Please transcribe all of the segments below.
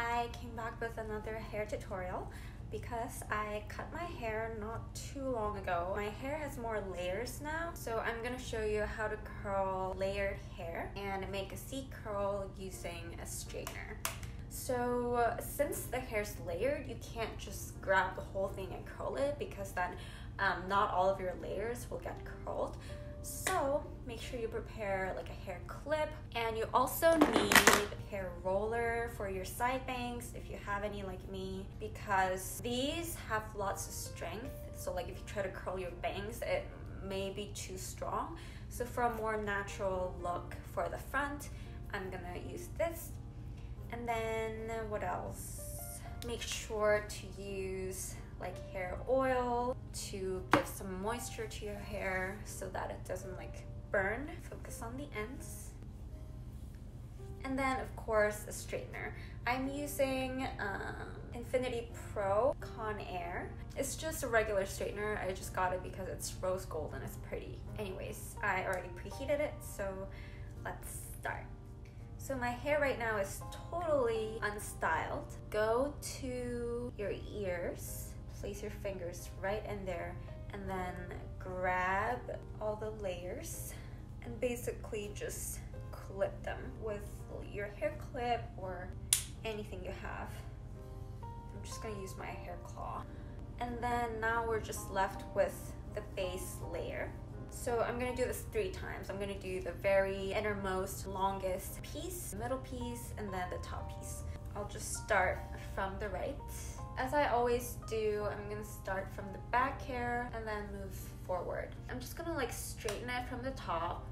I came back with another hair tutorial because I cut my hair not too long ago. My hair has more layers now, so I'm gonna show you how to curl layered hair and make a C curl using a straightener. So since the hair's layered, you can't just grab the whole thing and curl it, because then not all of your layers will get curled. So make sure you prepare like a hair clip, and you also need a hair roller for your side bangs if you have any like me, because these have lots of strength. So like if you try to curl your bangs, it may be too strong. So for a more natural look for the front, I'm gonna use this. And then what else? Make sure to use like hair oil to give some moisture to your hair so that it doesn't like burn. Focus on the ends. And then of course a straightener. I'm using Infinity Pro Con Air. It's just a regular straightener. I just got it because it's rose gold and it's pretty. Anyways, I already preheated it, so let's start. So my hair right now is totally unstyled. Go to your ears. Place your fingers right in there and then grab all the layers and basically just clip them with your hair clip or anything you have. I'm just gonna use my hair claw. And then now we're just left with the base layer. So I'm gonna do this 3 times. I'm gonna do the very innermost, longest piece, middle piece, and then the top piece. I'll just start from the right. As I always do, I'm gonna start from the back hair and then move forward. I'm just gonna like straighten it from the top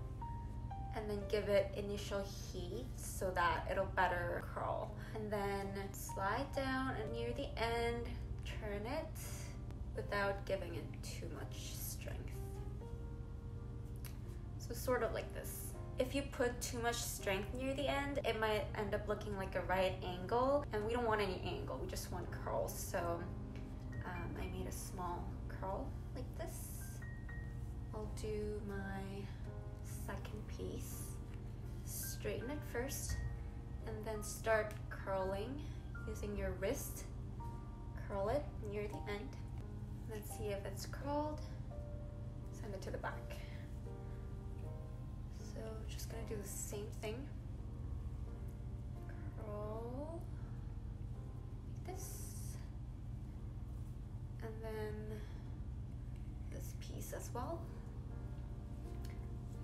and then give it initial heat so that it'll better curl. And then slide down and near the end, turn it without giving it too much strength. So sort of like this. If you put too much strength near the end, it might end up looking like a right angle, and we don't want any angle, we just want curls. So I made a small curl like this. I'll do my second piece. Straighten it first, and then start curling using your wrist. Curl it near the end. Let's see if it's curled. Send it to the back. So just gonna do the same thing. Curl like this, and then this piece as well.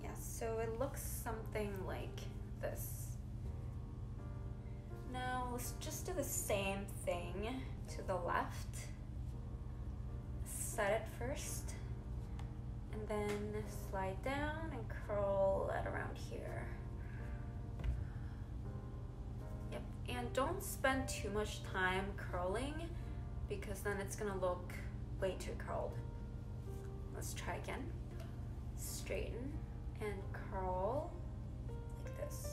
Yeah, so it looks something like this. Now let's just do the same thing to the left. Set it first, and then slide down and curl it around here. Yep, and don't spend too much time curling, because then it's gonna look way too curled. Let's try again. Straighten and curl like this.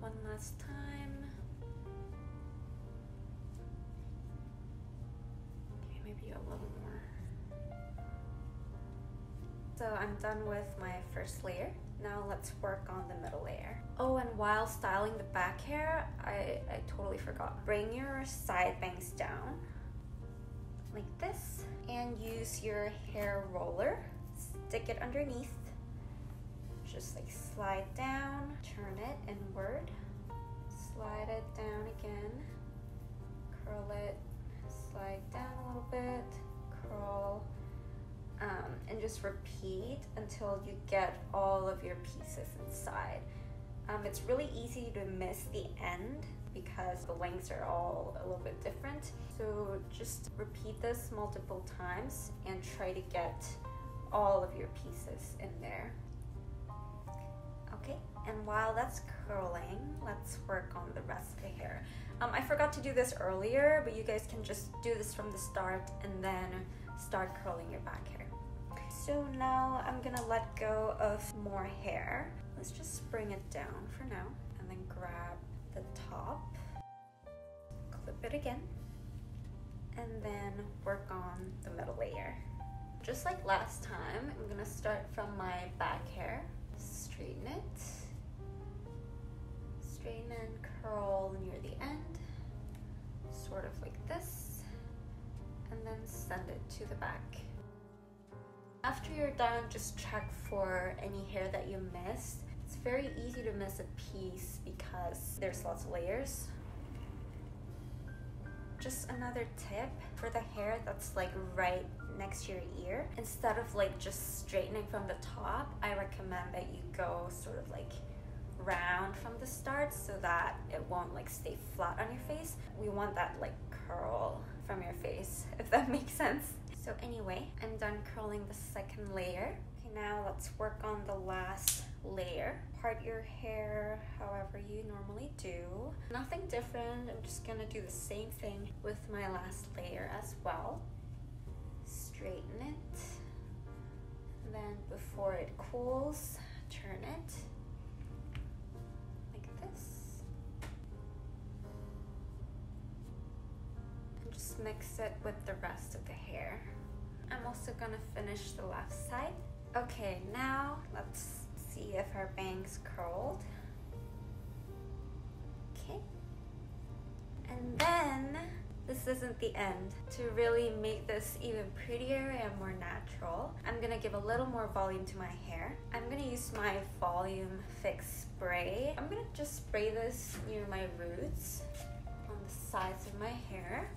One last time. Maybe a little more. So I'm done with my first layer. Now let's work on the middle layer. Oh, and while styling the back hair, I totally forgot. Bring your side bangs down like this and use your hair roller. Stick it underneath. Just like slide down, turn it inward, slide it down again, curl it. Slide down a little bit, curl, and just repeat until you get all of your pieces inside. It's really easy to miss the end because the lengths are all a little bit different. So just repeat this multiple times and try to get all of your pieces in there. Okay, and while that's curling, let's work on the rest of the hair. I forgot to do this earlier, but you guys can just do this from the start and then start curling your back hair. So now I'm gonna let go of more hair. Let's just bring it down for now and then grab the top, clip it again, and then work on the middle layer. Just like last time, I'm gonna start from my back hair, straighten it, straighten and then curl near the end, sort of like this, and then send it to the back. After you're done, just check for any hair that you missed. It's very easy to miss a piece because there's lots of layers. Just another tip for the hair that's like right next to your ear, instead of like just straightening from the top, I recommend that you go sort of like round from the start so that it won't like stay flat on your face. We want that like curl from your face, if that makes sense. So anyway, I'm done curling the second layer. Okay, now let's work on the last layer. Part your hair however you normally do. Nothing different. I'm just gonna do the same thing with my last layer as well. Straighten it. And then before it cools, turn it like this. And just mix it with the rest of the hair. I'm also gonna finish the left side. Okay, now let's see if her bangs curled. Okay, and then this isn't the end. To really make this even prettier and more natural, I'm gonna give a little more volume to my hair. I'm gonna use my Volume Fix spray. I'm gonna just spray this near my roots, on the sides of my hair.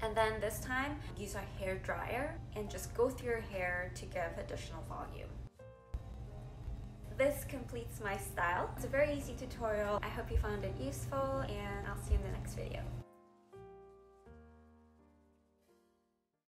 And then this time, use a hair dryer and just go through your hair to give additional volume. This completes my style. It's a very easy tutorial. I hope you found it useful, and I'll see you in the next video.